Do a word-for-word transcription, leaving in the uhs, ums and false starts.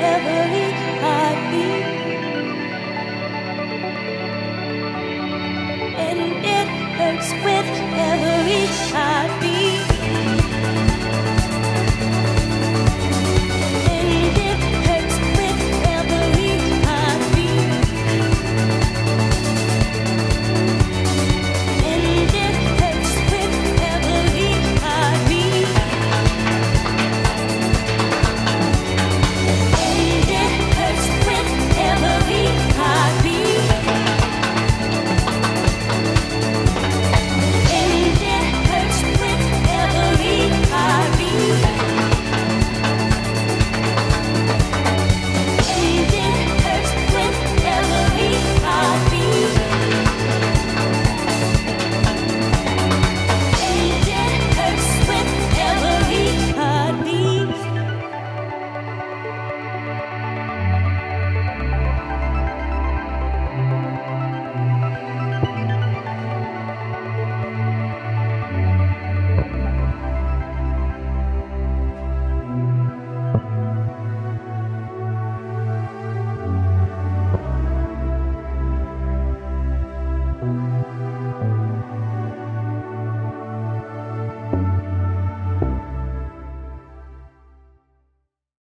every heartbeat, and it hurts with every heartbeat.